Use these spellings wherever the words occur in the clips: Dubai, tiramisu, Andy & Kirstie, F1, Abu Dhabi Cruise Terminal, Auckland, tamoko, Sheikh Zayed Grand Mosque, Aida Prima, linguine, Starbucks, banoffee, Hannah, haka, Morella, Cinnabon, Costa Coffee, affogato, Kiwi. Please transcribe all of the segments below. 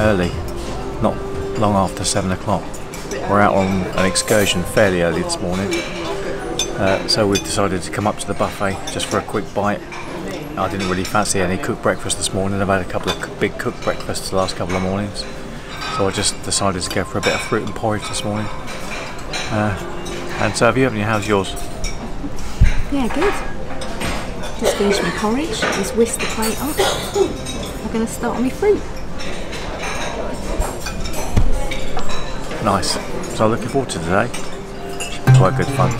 quite early, not long after 7 o'clock. We're out on an excursion fairly early this morning, so we've decided to come up to the buffet just for a quick bite. I didn't really fancy any cooked breakfast this morning. I've had a couple of big cooked breakfasts the last couple of mornings, so I just decided to go for a bit of fruit and porridge this morning. And so have you, haven't you? How's yours? Yeah, good. Just finished my porridge, just whisked the plate off. I'm going to start on my fruit. Nice. So looking forward to today. Should be quite good fun.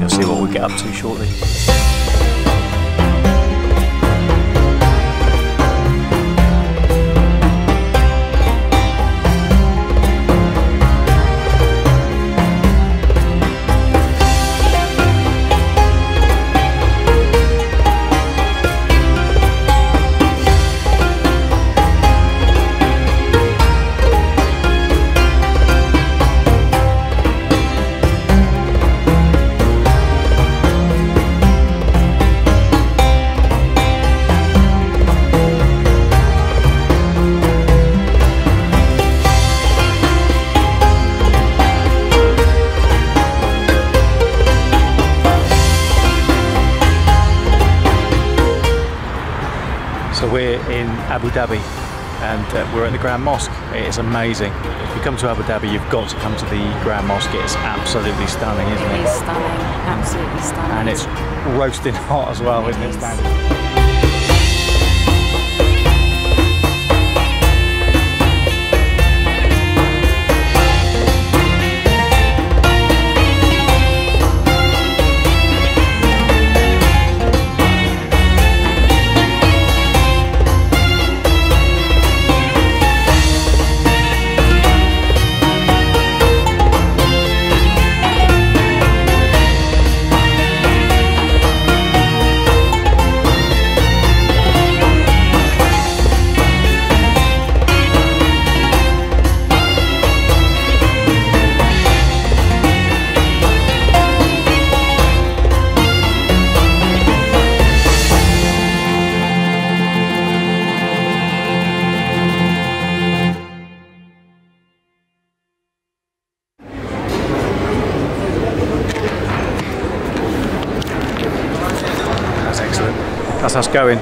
You'll see what we get up to shortly. Abu Dhabi, and we're at the Grand Mosque. It is amazing. If you come to Abu Dhabi, you've got to come to the Grand Mosque. It's absolutely stunning, isn't it? It is stunning, absolutely stunning. And it's roasting hot as well, isn't it? Stunning. That's us going.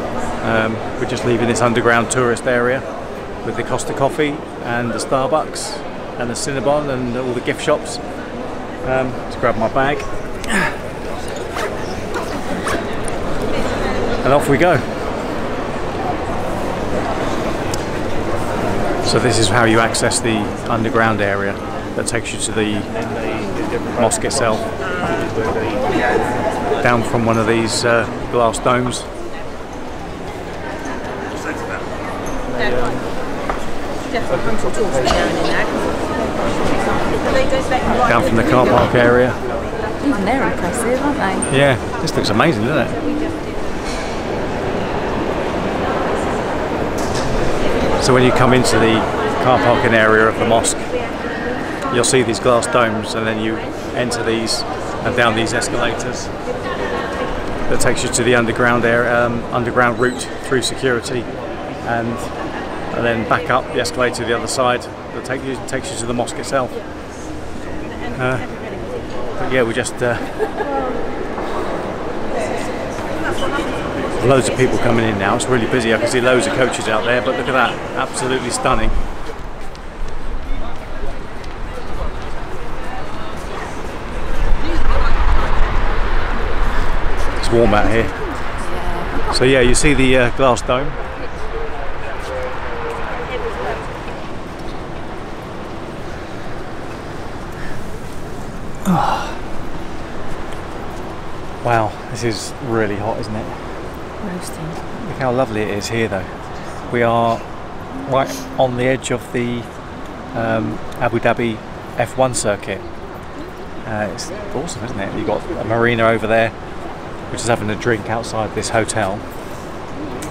We're just leaving this underground tourist area with the Costa Coffee and the Starbucks and the Cinnabon and all the gift shops. Let's grab my bag and off we go. So this is how you access the underground area that takes you to the mosque itself, down from one of these glass domes. Down from the car park area. Even they're impressive, aren't they? Yeah, this looks amazing, doesn't it? So when you come into the car parking area of the mosque, you'll see these glass domes, and then you enter these and down these escalators that takes you to the underground area, underground route through security, and then back up the escalator to the other side that takes you to the mosque itself. But yeah, we just loads of people coming in now. It's really busy. I can see loads of coaches out there, but look at that, absolutely stunning. It's warm out here. So yeah, you see the glass dome. Oh. Wow, this is really hot, isn't it? Roasting. Look how lovely it is here, though. We are right on the edge of the Abu Dhabi F1 circuit. It's awesome, isn't it? You've got a marina over there, which is having a drink outside this hotel.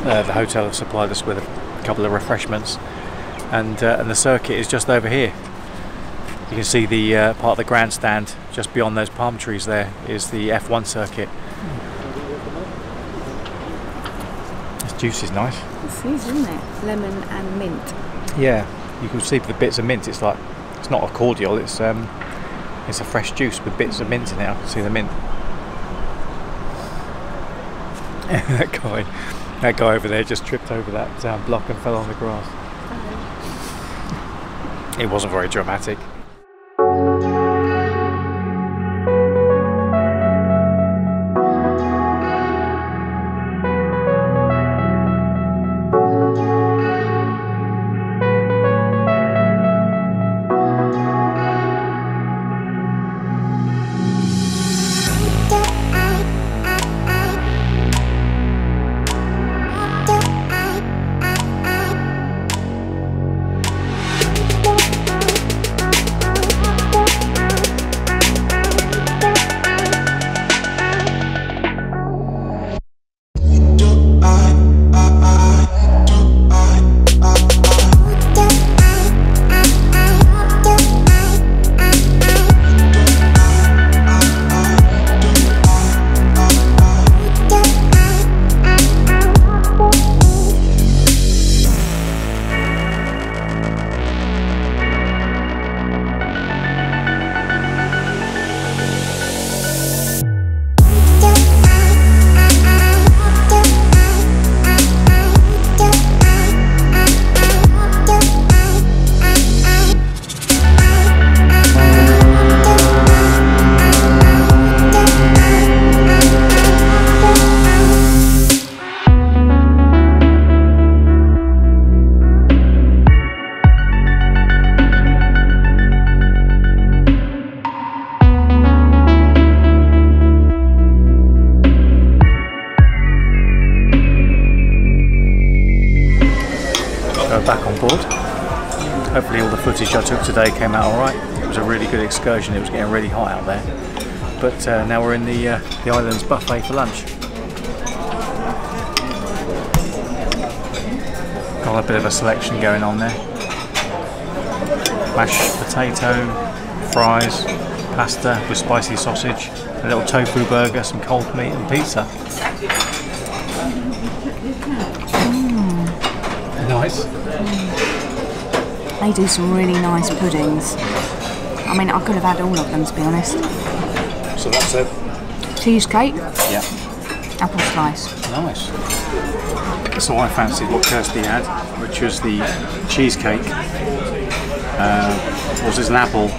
The hotel have supplied us with a couple of refreshments, and the circuit is just over here. You can see the part of the grandstand just beyond those palm trees. There is the F1 circuit. This juice is nice. It's easy, isn't it? Lemon and mint. Yeah, you can see the bits of mint. It's like, it's not a cordial, it's a fresh juice with bits of mint in it. I can see the mint. that guy over there just tripped over that block and fell on the grass. Okay. It wasn't very dramatic. Hopefully all the footage I took today came out alright. It was a really good excursion, it was getting really hot out there. But now we're in the island's buffet for lunch. Got a bit of a selection going on there. Mashed potato, fries, pasta with spicy sausage, a little tofu burger, some cold meat and pizza. Nice. They do some really nice puddings. I mean, I could have had all of them, to be honest. So that's it? Cheesecake. Yeah. Apple slice. Nice. So I fancied what Kirsty had, which was the cheesecake. Was this an apple?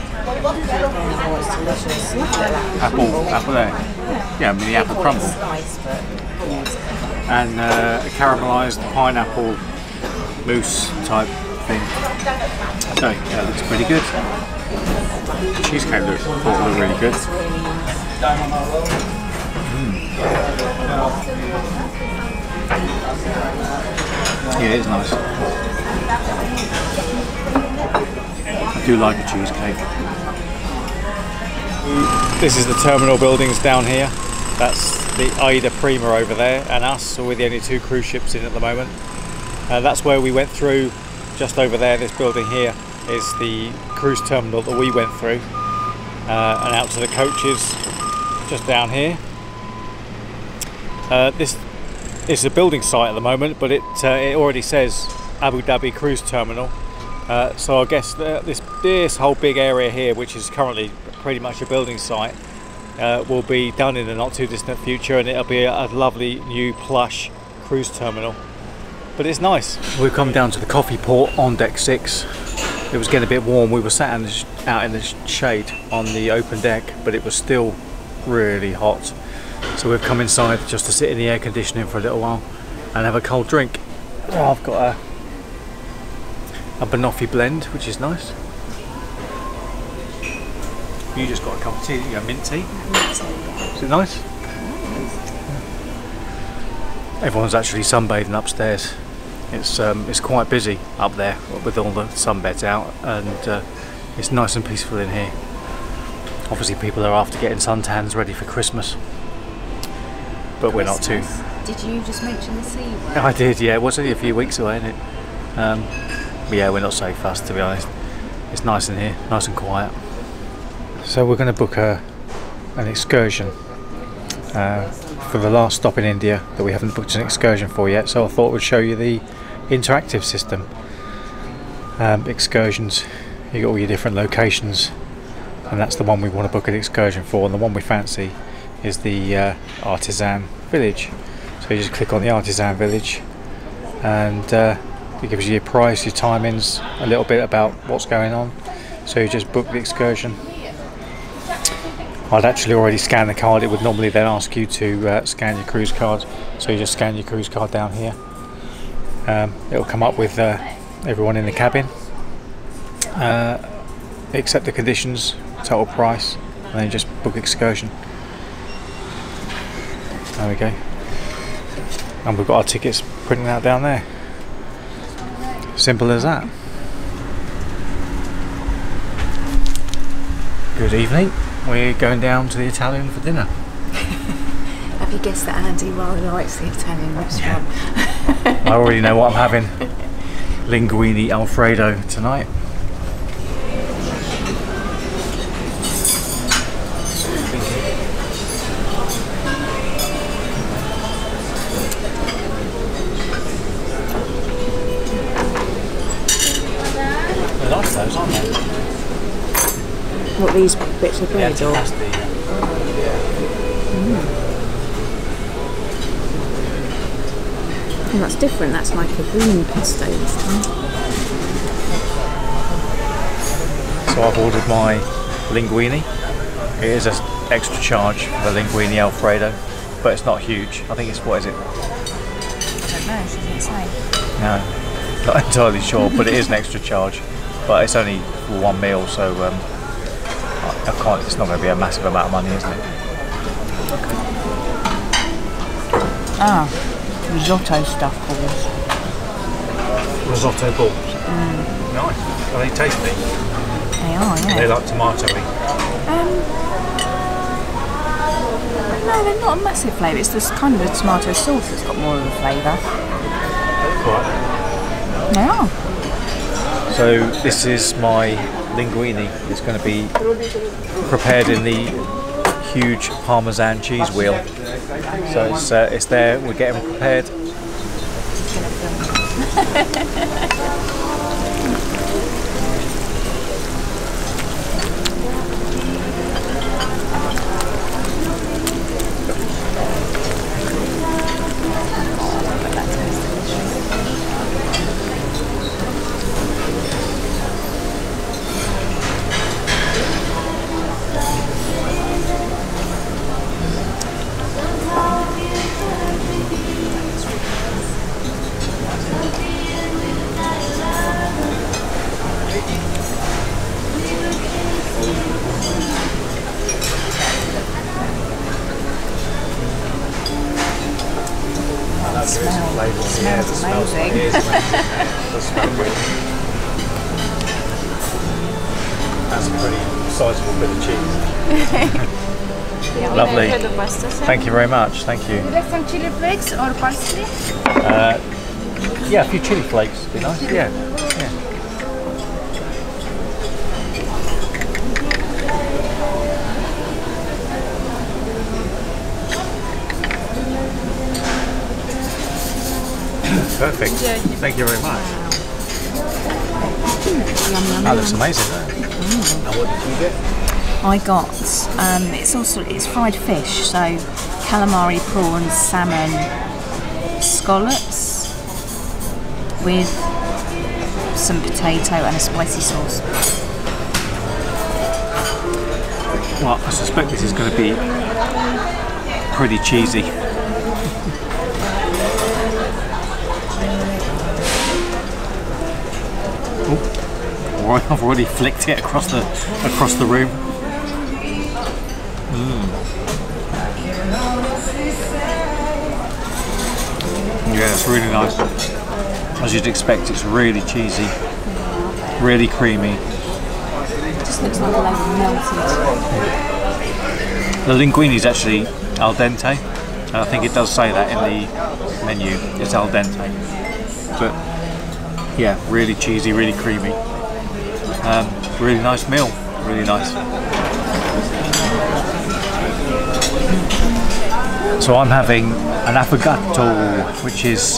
Apple there. Yeah, I mean, the apple crumble. And a caramelised pineapple mousse type thing. So yeah, it looks pretty good. Cheesecake looked really good. Yeah, it is nice. I do like a cheesecake. This is the terminal buildings down here. That's the Aida Prima over there, and us, we're the only two cruise ships in at the moment. That's where we went through, just over there. This building here is the cruise terminal that we went through, and out to the coaches just down here. This is a building site at the moment, but it already says Abu Dhabi Cruise Terminal, so I guess this whole big area here, which is currently pretty much a building site, will be done in the not too distant future, and it'll be a lovely new plush cruise terminal. But it's nice. We've come down to the coffee port on deck 6. It was getting a bit warm. We were sat out in the shade on the open deck, but it was still really hot. So we've come inside just to sit in the air conditioning for a little while and have a cold drink. Oh, I've got a banoffee blend, which is nice. You just got a cup of tea, you got mint tea. Is it nice? Everyone's actually sunbathing upstairs. It's quite busy up there with all the sunbeds out, and it's nice and peaceful in here. Obviously people are after getting suntans ready for Christmas, but we're not too. Did you just mention the sea word? I did, yeah. It was only a few weeks away, isn't it? Yeah, we're not so fussed, to be honest. It's nice in here, nice and quiet. So we're going to book an excursion. For the last stop in India that we haven't booked an excursion for yet, so I thought we'd show you the interactive system. excursions. You got all your different locations, and that's the one we want to book an excursion for, and the one we fancy is the artisan village. So you just click on the artisan village and it gives you your price, your timings, a little bit about what's going on. So you just book the excursion. I'd actually already scanned the card. It would normally then ask you to scan your cruise card, so you just scan your cruise card down here. It'll come up with everyone in the cabin, except the conditions, total price, and then just book excursion. There we go. And we've got our tickets printed out down there. Simple as that. Good evening. We're going down to the Italian for dinner. Have you guessed that Andy rather likes the Italian restaurant? Yeah. I already know what I'm having. Linguine Alfredo tonight. What, these bits of bread? Yeah, or? That's the, mm. Oh, that's different. That's like a green pesto this time. So I've ordered my linguine. It is an extra charge for the linguine Alfredo, but it's not huge. I think it's, what is it? I don't know, she didn't say. No, not entirely sure, but it is an extra charge. But it's only one meal, so I can't, it's not going to be a massive amount of money, isn't it? Ah, risotto stuff balls. Risotto balls? Mm. Nice. Are they tasty? They are, yeah. They're like tomato-y. No, they're not a massive flavour. It's this kind of a tomato sauce that's got more of a flavour. Right. They are. So this is my linguine. It's going to be prepared in the huge Parmesan cheese wheel. So it's there. We're getting prepared. That's a pretty sizable bit of cheese. Yeah, lovely. Thank you very much. Thank you. Would you like some chili flakes or parsley? Yeah, a few chili flakes would be nice. Yeah. Perfect. Thank you very much. That looks amazing, doesn't it? Mm. And what did you get? I got, it's fried fish, so calamari, prawns, salmon, scallops with some potato and a spicy sauce. Well, I suspect this is going to be pretty cheesy. I've already flicked it across the room. Mm. Yeah, it's really nice. As you'd expect, it's really cheesy, really creamy. It just looks like a load of melted. The linguine is actually al dente, and I think it does say that in the menu. It's al dente, but yeah, really cheesy, really creamy. Really nice meal, really nice. So I'm having an affogato, which is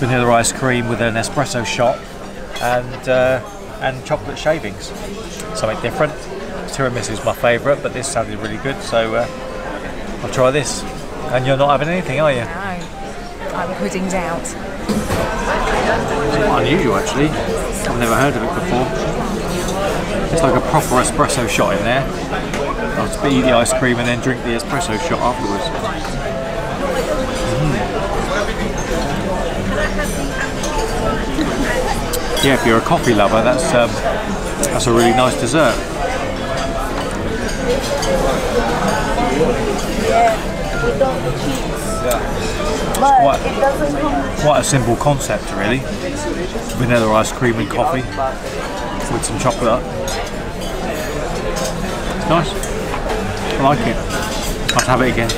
vanilla ice cream with an espresso shot and chocolate shavings. Something different. Tiramisu is my favourite, but this sounded really good, so I'll try this. And you're not having anything, are you? No, I'm pudding's out. Quite unusual, actually. I've never heard of it before. It's like a proper espresso shot in there. I'll just eat the ice cream and then drink the espresso shot afterwards. Mm. Yeah, if you're a coffee lover, that's a really nice dessert. Yeah, without the cheese. Yeah. Quite a simple concept, really. Vanilla ice cream and coffee with some chocolate. It's nice. I like it. I'll have it again.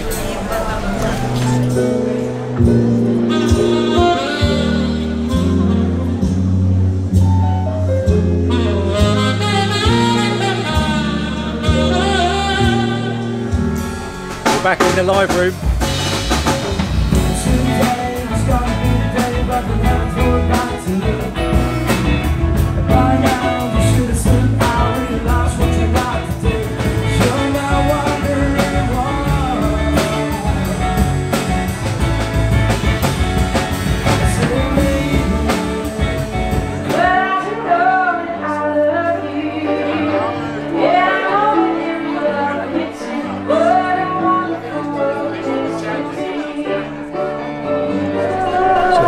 Back in the live room.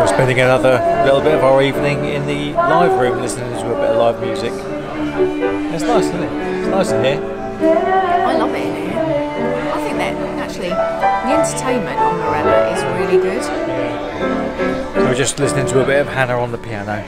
Spending another little bit of our evening in the live room listening to a bit of live music. It's nice, isn't it? It's nice in here. I love it in here. I think that actually the entertainment on Morella is really good. Yeah. So we're just listening to a bit of Hannah on the piano.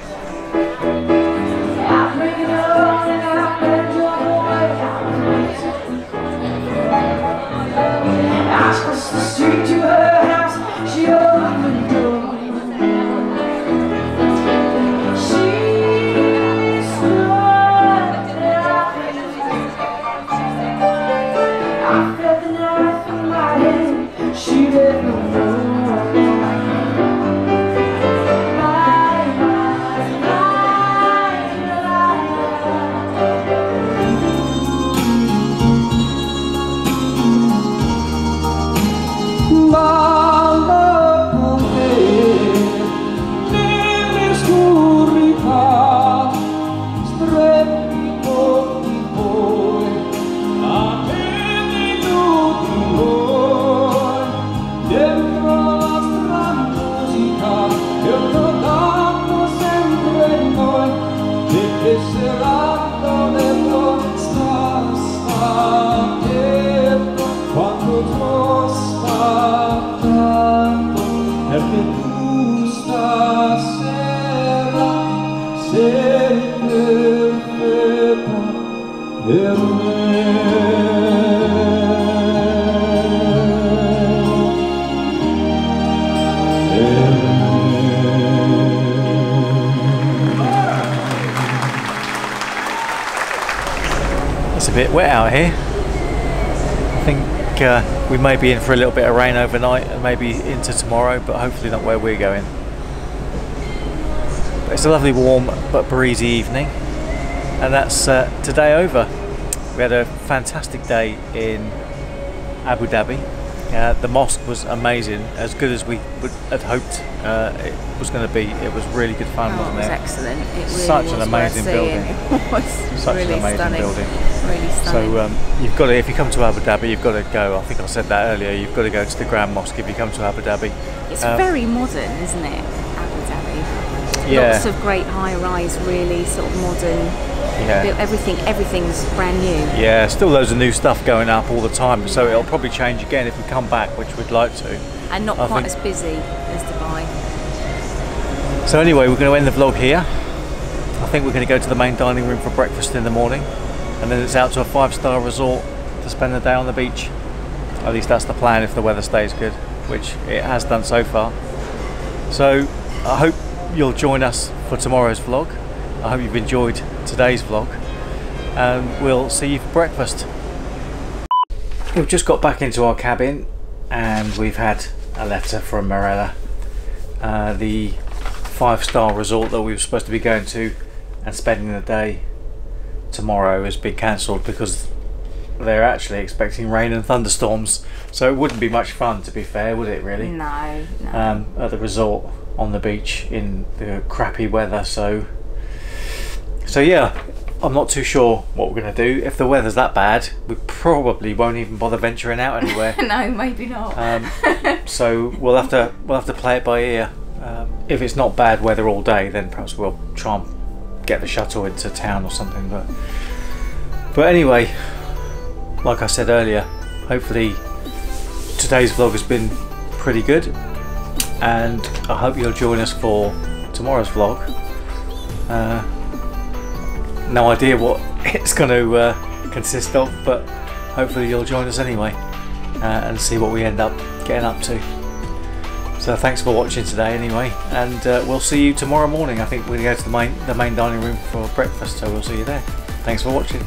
It's a bit wet out here. I think we may be in for a little bit of rain overnight and maybe into tomorrow, but hopefully not where we're going. But it's a lovely warm but breezy evening, and that's today over. We had a fantastic day in Abu Dhabi. The mosque was amazing, as good as we had hoped it was going to be. It was really good fun, wasn't it? It was excellent. It really such an amazing building. It was such really an amazing stunning. Building. Really stunning. So you've got to, if you come to Abu Dhabi, you've got to go. I think I said that earlier. You've got to go to the Grand Mosque if you come to Abu Dhabi. It's very modern, isn't it? Abu Dhabi. Yeah. Lots of great high-rise, really sort of modern. Yeah. Everything's brand new. Yeah, still loads of new stuff going up all the time, so it'll probably change again if we come back, which we'd like to. And not quite as busy as Dubai. So anyway, we're going to end the vlog here. I think we're going to go to the main dining room for breakfast in the morning, and then it's out to a 5-star resort to spend the day on the beach. At least that's the plan if the weather stays good, which it has done so far. So I hope you'll join us for tomorrow's vlog. I hope you've enjoyed today's vlog, and we'll see you for breakfast. We've just got back into our cabin, and we've had a letter from Morella. The 5-star resort that we were supposed to be going to and spending the day tomorrow has been cancelled because they're actually expecting rain and thunderstorms, so it wouldn't be much fun, to be fair, would it really? No, no. At the resort on the beach in the crappy weather, so yeah, I'm not too sure what we're going to do. If the weather's that bad, we probably won't even bother venturing out anywhere. No, maybe not. So we'll have to play it by ear. If it's not bad weather all day, then perhaps we'll try and get the shuttle into town or something. But anyway, like I said earlier, hopefully today's vlog has been pretty good, and I hope you'll join us for tomorrow's vlog. No idea what it's going to consist of, but hopefully you'll join us anyway and see what we end up getting up to. So thanks for watching today anyway, and we'll see you tomorrow morning. I think we're going to go to the main dining room for breakfast, so we'll see you there. Thanks for watching.